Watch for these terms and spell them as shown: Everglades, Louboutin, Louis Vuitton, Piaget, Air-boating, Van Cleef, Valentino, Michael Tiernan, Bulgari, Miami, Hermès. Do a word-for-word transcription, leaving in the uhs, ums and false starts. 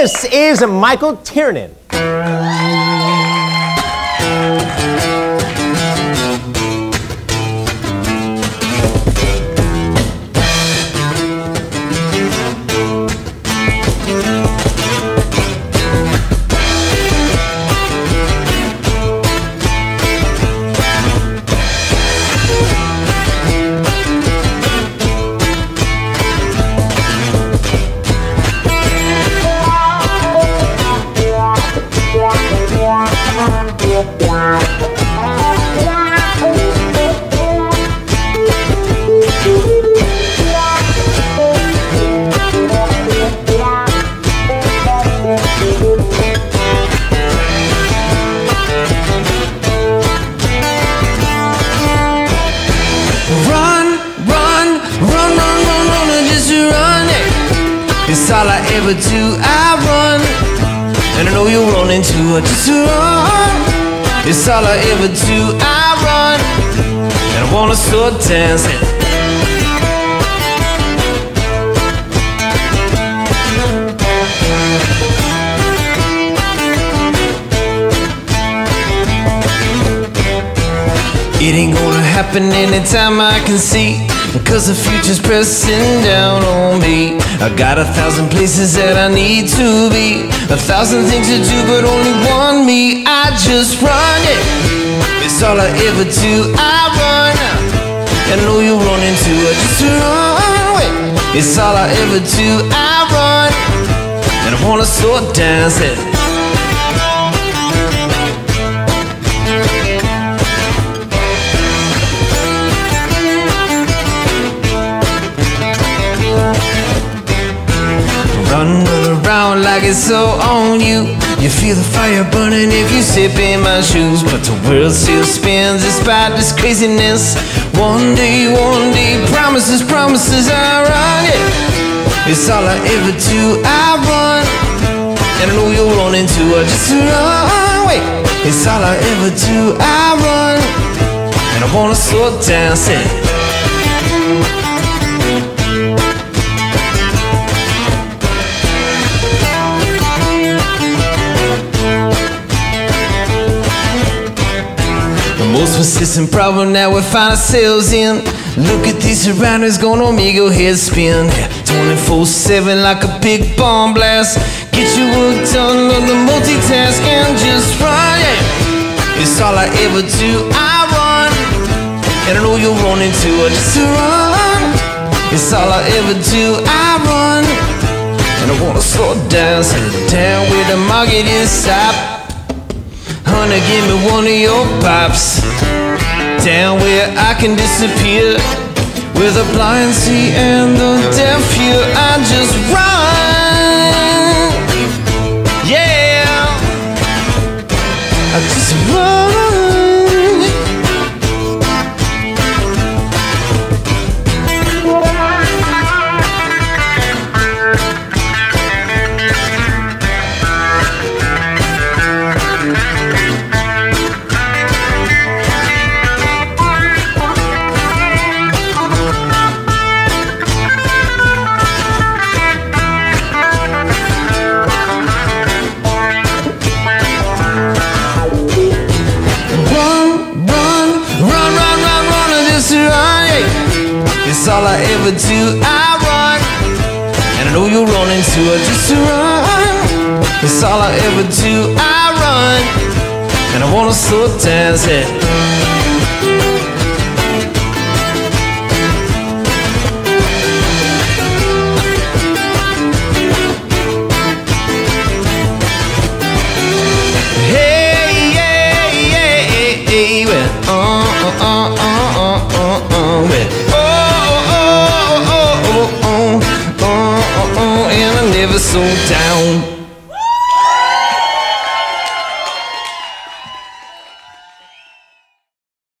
This is Michael Tiernan. It's all I ever do, I run. And I know you're running too, I just run. It's all I ever do, I run. And I wanna start dancing. It ain't gonna happen anytime I can see, because the future's pressing down on me. I got a thousand places that I need to be, a thousand things to do, but only one me. I just run it. It's all I ever do, I run. I know you're running too, I just run it. It's all I ever do, I run. And I wanna start dancing. Running around like it's all on you. You feel the fire burning if you step in my shoes, but the world still spins despite this craziness. One day, one day, promises, promises, I run it. It's all I ever do, I run. And I know you're running too, I just run away. It's all I ever do, I run. And I wanna start dancing. Most persistent problem that we find ourselves in. Look at these surroundings, gonna make your head spin. twenty-four seven like a big bomb blast. Get your work done, learn to multitask and just run it. It's all I ever do, I run. And I know you're running too, I just run. It's all I ever do, I run. And I wanna slow down, slow down where the market is stopped. Honey, give me one of your pops. Down where I can disappear, with the blind see and the deaf hear. I just run, yeah. I just It's all I ever do, I run. And I know you're running too, I just run. It's all I ever do, I run. And I wanna slow dance it. Hey, yeah, yeah, yeah, yeah. Uh, uh, uh, uh, uh, uh, uh, yeah. Never slow down.